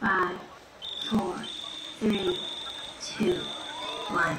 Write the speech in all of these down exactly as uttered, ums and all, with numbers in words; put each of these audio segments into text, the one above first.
five, four, three, two, one. Yeah.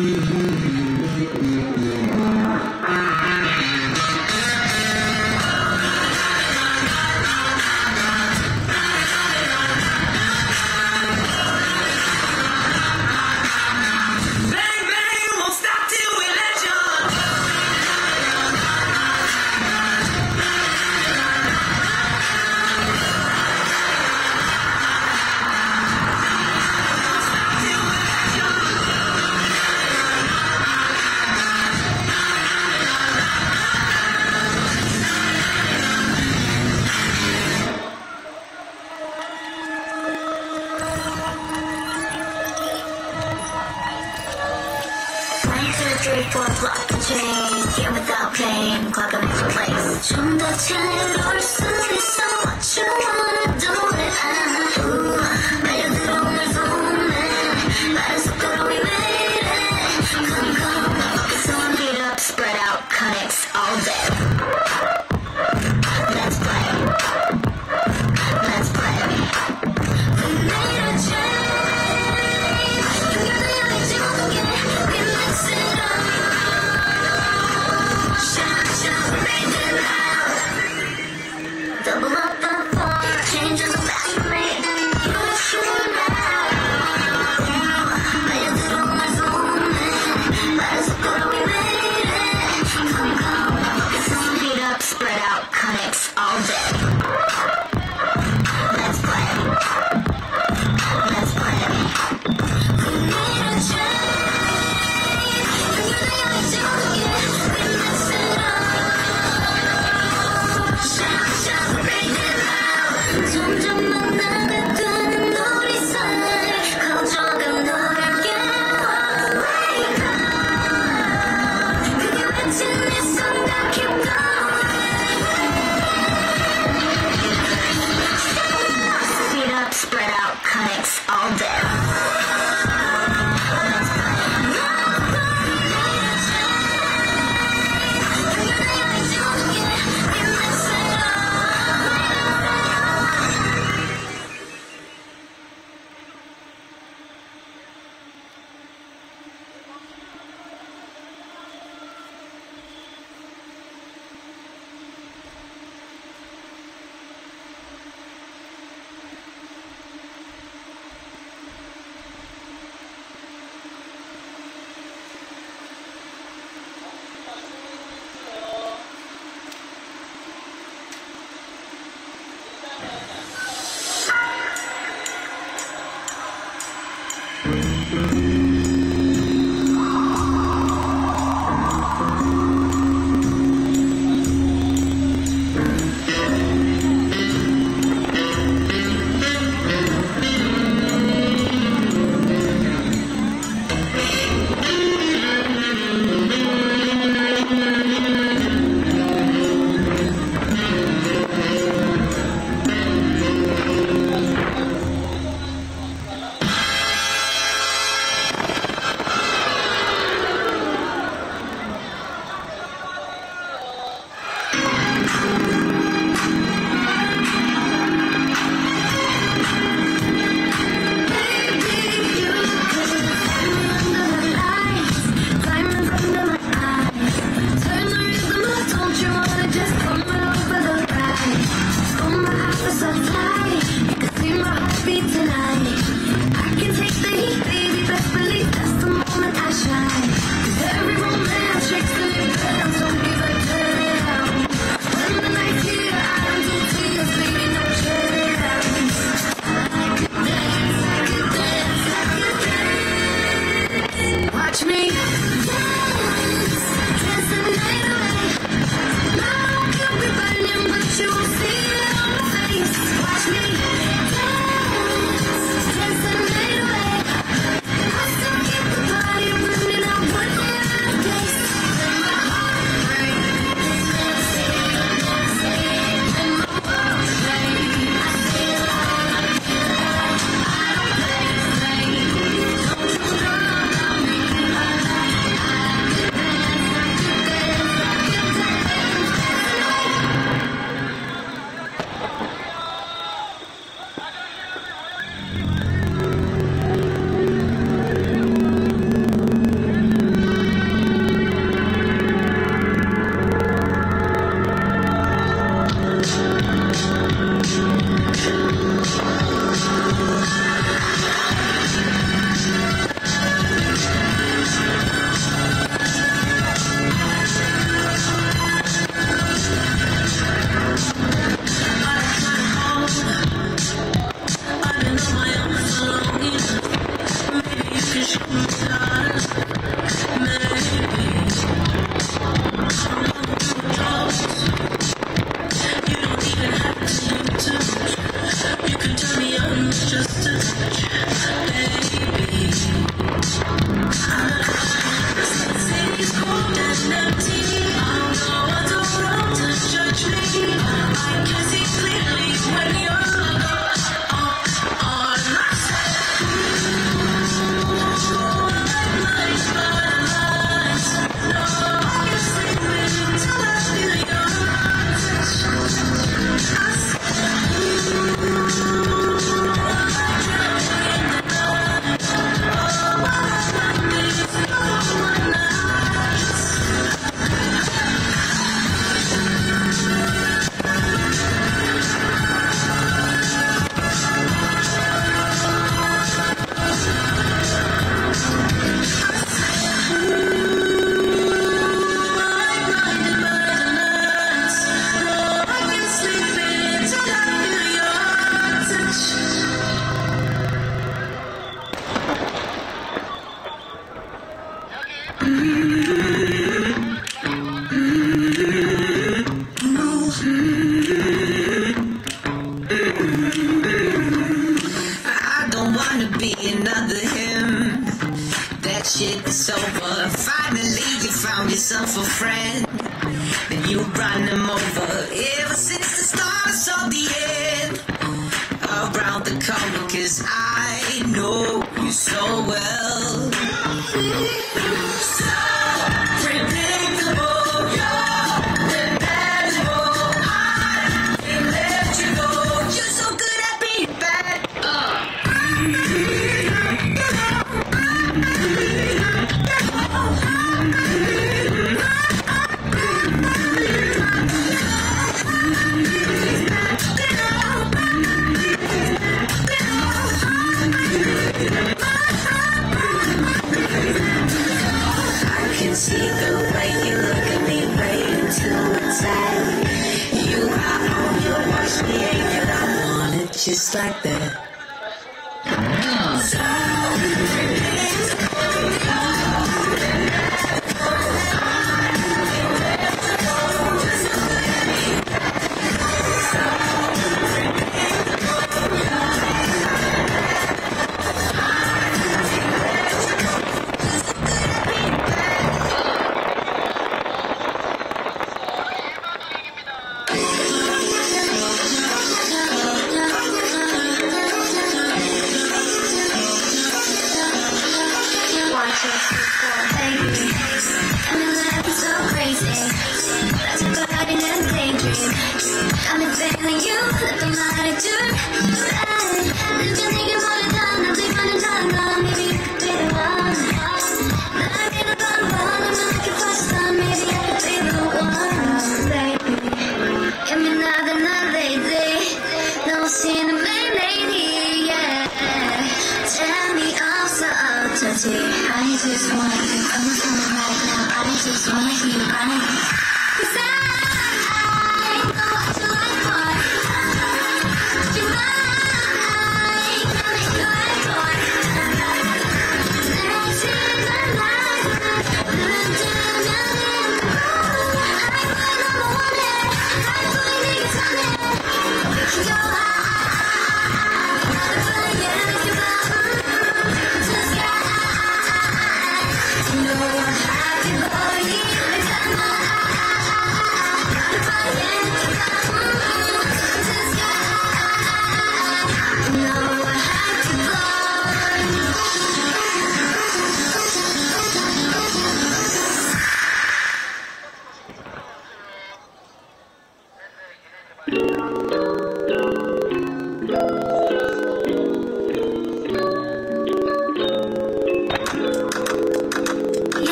Three, four block chain, here without pain, clock up the place. Turn the ten or city, so what you wanna do it? Uh, ooh, better than on the phone, man. That is so good, we made it. Come, come, focus on beat up, spread out, connects all day. Let's play. Let's play. We made a change. You can be joking, we mix it up. Double up the four, change in the back,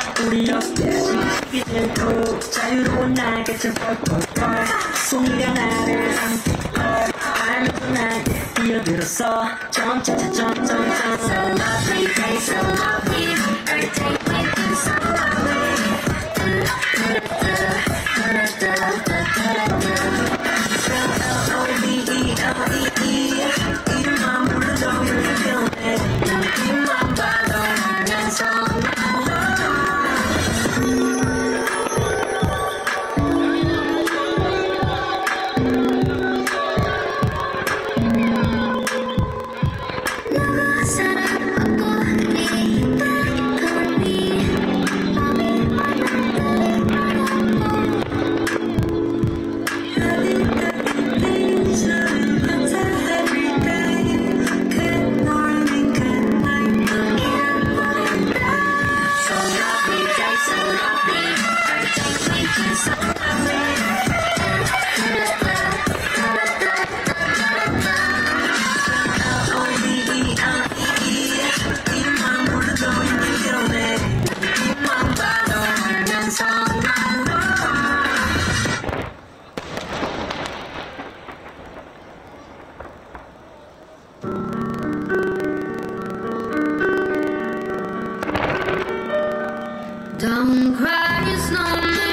lovely day, so lovely. Every day waking so lovely. Don't cry, snowman.